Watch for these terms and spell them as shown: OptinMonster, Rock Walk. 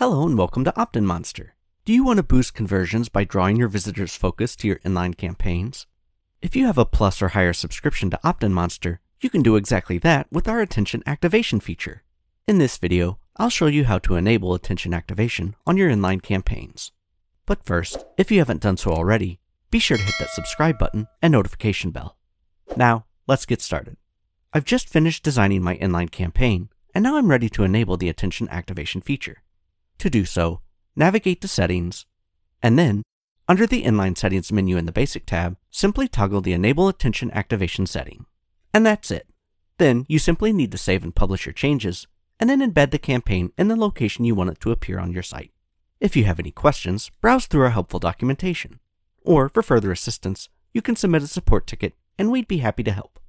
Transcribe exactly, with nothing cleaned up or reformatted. Hello and welcome to OptinMonster. Do you want to boost conversions by drawing your visitors' focus to your inline campaigns? If you have a plus or higher subscription to OptinMonster, you can do exactly that with our attention activation feature. In this video, I'll show you how to enable attention activation on your inline campaigns. But first, if you haven't done so already, be sure to hit that subscribe button and notification bell. Now, let's get started. I've just finished designing my inline campaign, and now I'm ready to enable the attention activation feature. To do so, navigate to Settings, and then, under the Inline Settings menu in the Basic tab, simply toggle the Enable Attention Activation setting. And that's it. Then, you simply need to save and publish your changes, and then embed the campaign in the location you want it to appear on your site. If you have any questions, browse through our helpful documentation. Or, for further assistance, you can submit a support ticket, and we'd be happy to help.